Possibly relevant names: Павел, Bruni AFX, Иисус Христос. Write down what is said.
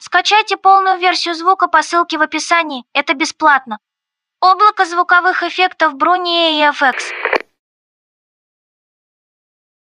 Скачайте полную версию звука по ссылке в описании, это бесплатно. Облако звуковых эффектов Bruni AFX.